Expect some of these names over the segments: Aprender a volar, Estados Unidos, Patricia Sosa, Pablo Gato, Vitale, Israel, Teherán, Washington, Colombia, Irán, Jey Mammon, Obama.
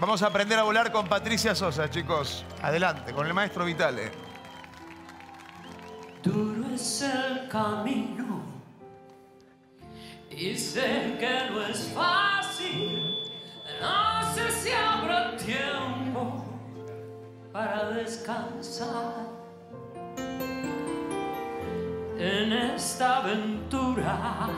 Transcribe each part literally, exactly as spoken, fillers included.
Vamos a aprender a volar con Patricia Sosa, chicos. Adelante, con el maestro Vitale. Duro es el camino. Y sé que no es fácil. No sé si habrá tiempo para descansar. En esta aventura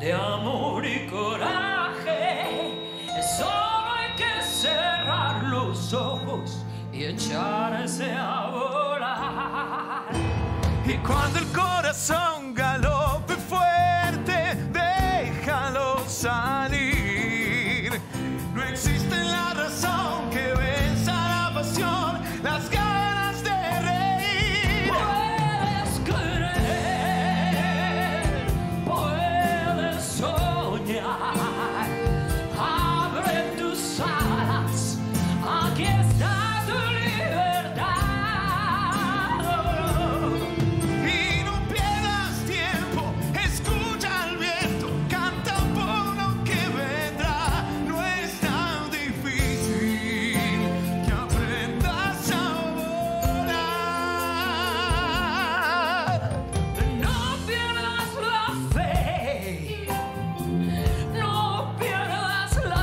de amor y coraje, solo hay que cerrar los ojos y echarse a volar. Y cuando el corazón galope fuerte, déjalo salir. No existe la razón que venza la pasión, las ganas de reír. Puedes creer, puedes soñar. Abre tus alas, aquí está tu libertad. Y no pierdas tiempo, escucha al viento, canta por lo que vendrá. No es tan difícil que aprendas a volar. No pierdas la fe, no pierdas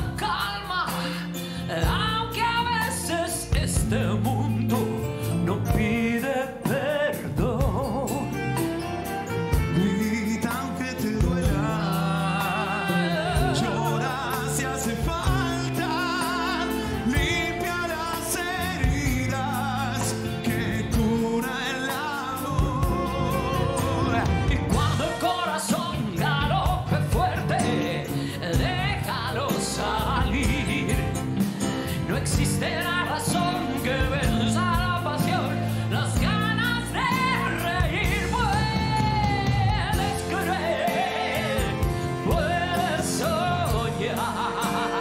la calma, aunque a veces este mundo no pide perdón. Grita aunque te duela, llora si hace falta, limpia las heridas que cura el amor. Y cuando el corazón galope fuerte, déjalo salir. No existe la razón que venza la pasión, las ganas de reír. Puedes creer, puedes soñar.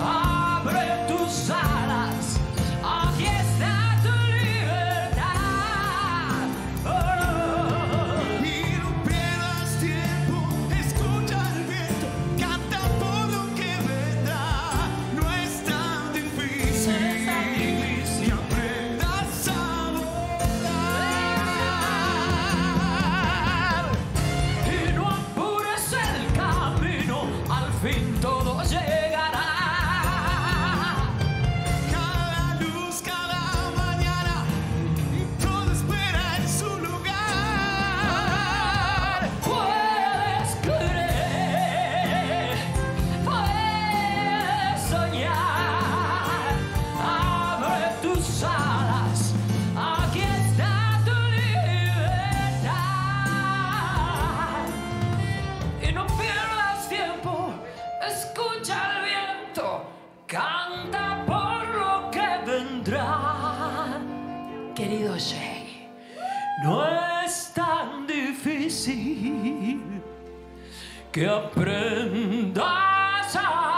Abre tus alas, aquí está tu libertad. Oh, oh, oh. Y no pierdas tiempo, escucha el viento, canta por lo que vendrá. No es tan difícil que aprendas a volar. Y no apures el camino, al fin todo llegará. Cada luz, cada mañana, todo espera en su lugar. Puedes creer, puedes soñar. Abre tus alas, aquí está tu libertad. Y no pierdas tiempo, escucha el viento, canta por lo que vendrá. Querido Jey, no es tan difícil que aprendas a